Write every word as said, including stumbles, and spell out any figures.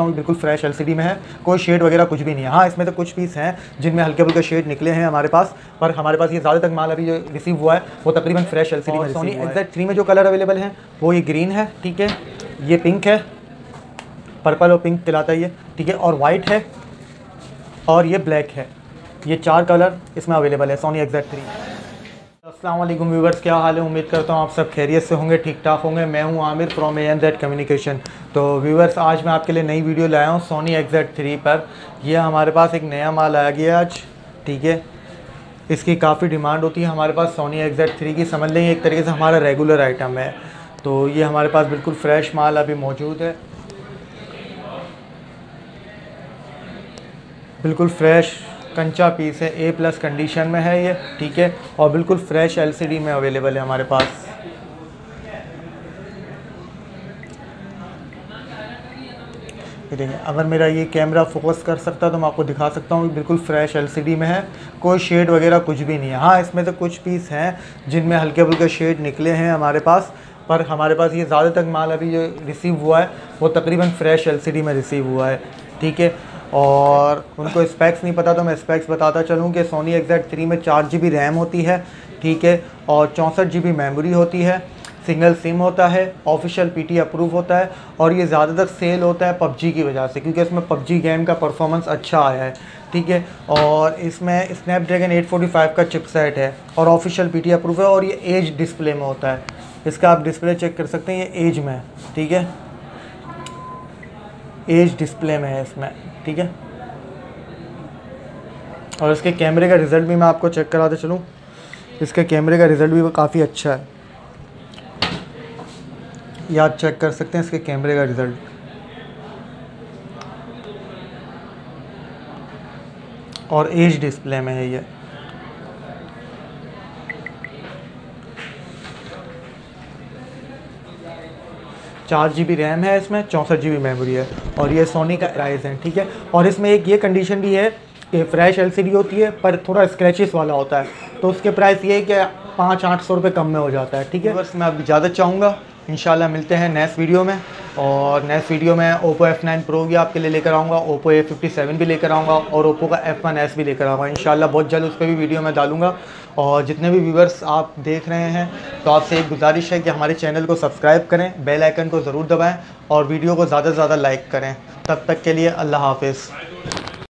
सकता हूँ, बिल्कुल फ्रेश एलसीडी में है, कोई शेड वगैरह कुछ भी नहीं है। हाँ, इसमें तो कुछ पीस हैं जिनमें हल्के हल्के शेड निकले हैं हमारे पास, पर हमारे पास ये ज़्यादातर माल अभी जो रिसीव हुआ है वो तकरीबन फ्रेश एलसीडी में। सोनी एक्स ज़ेड थ्री में जो कलर अवेलेबल है वो ये ग्रीन है, ठीक है, ये पिंक है, पर्पल और पिंक दिलाता है ये, ठीक है, और वाइट है और ये ब्लैक है। ये चार कलर इसमें अवेलेबल है सोनी एक्स ज़ेड थ्री। अस्सलामुअलैकुम व्यूवर्स, क्या हाल है? उम्मीद करता हूँ आप सब खैरियत से होंगे, ठीक ठाक होंगे। मैं हूँ Aamir from A N Z communication. तो व्यूवर्स, आज मैं आपके लिए नई वीडियो लाया हूँ सोनी एक्स ज़ेड थ्री पर। यह हमारे पास एक नया माल आया गया आज, ठीक है। इसकी काफ़ी डिमांड होती है हमारे पास सोनी एक्स ज़ेड थ्री की, समझ लेंगे एक तरीके से हमारा रेगुलर आइटम है। तो ये हमारे पास बिल्कुल फ्रेश माल अभी मौजूद है, बिल्कुल फ्रेश कंचा पीस है, ए प्लस कंडीशन में है ये, ठीक है, और बिल्कुल फ्रेश एलसीडी में अवेलेबल है हमारे पास। देखिए, अगर मेरा ये कैमरा फोकस कर सकता है तो मैं आपको दिखा सकता हूँ, बिल्कुल फ्रेश एलसीडी में है, कोई शेड वगैरह कुछ भी नहीं है। हाँ, इसमें तो कुछ पीस हैं जिनमें हल्के हल्के शेड निकले हैं हमारे पास, पर हमारे पास ये ज़्यादातर माल अभी जो रिसीव हुआ है वो तकरीबन फ्रेश एलसीडी में रिसीव हुआ है, ठीक है। और उनको स्पेक्स नहीं पता तो मैं स्पेक्स बताता चलूँ कि सोनी एक्स ज़ेड थ्री में चार जी बी रैम होती है, ठीक है, और चौंसठ जी बी मेमोरी होती है, सिंगल सिम होता है, ऑफिशियल पीटी अप्रूव होता है, और ये ज़्यादातर सेल होता है पबजी की वजह से, क्योंकि इसमें पबजी गेम का परफॉर्मेंस अच्छा आया है, ठीक है। और इसमें स्नैपड्रैगन एट फोर्टी फाइव का चिपसेट है और ऑफिशियल पीटी अप्रूव है, और ये एज डिस्प्ले में होता है। इसका आप डिस्प्ले चेक कर सकते हैं, ये एज में, ठीक है, एज डिस्प्ले में है इसमें, ठीक है। और इसके कैमरे का रिज़ल्ट भी मैं आपको चेक कराते चलूँ, इसके कैमरे का रिज़ल्ट भी काफ़ी अच्छा है, ये आप चेक कर सकते हैं इसके कैमरे का रिज़ल्ट। और एज डिस्प्ले में है ये, चार जी बी रैम है इसमें, चौंसठ जी बी मेमोरी है, और ये सोनी का प्राइस है, ठीक है। और इसमें एक ये कंडीशन भी है कि फ्रेश एलसीडी होती है पर थोड़ा स्क्रैचेस वाला होता है, तो उसके प्राइस ये है कि पाँच आठ सौ रुपये कम में हो जाता है, ठीक है। बस मैं अब इजाज़त चाहूँगा, इंशाल्लाह मिलते हैं नेक्स्ट वीडियो में, और next video Oppo F nine नाइन प्रो भी आपके लिए लेकर आऊँगा, ओप्पो ए फिफ्टी सेवन भी लेकर आऊँगा, और ओप्पो का एफ वन एस भी लेकर आऊँगा इंशाल्लाह। बहुत जल्द उस पर भी वीडियो मैं डालूँगा। और जितने भी व्यूवर्स आप देख रहे हैं तो आपसे एक गुजारिश है कि हमारे चैनल को सब्सक्राइब करें, बेल आइकन को ज़रूर दबाएँ और वीडियो को ज़्यादा से ज़्यादा लाइक करें। तब तक के लिए अल्लाह हाफ़िज़।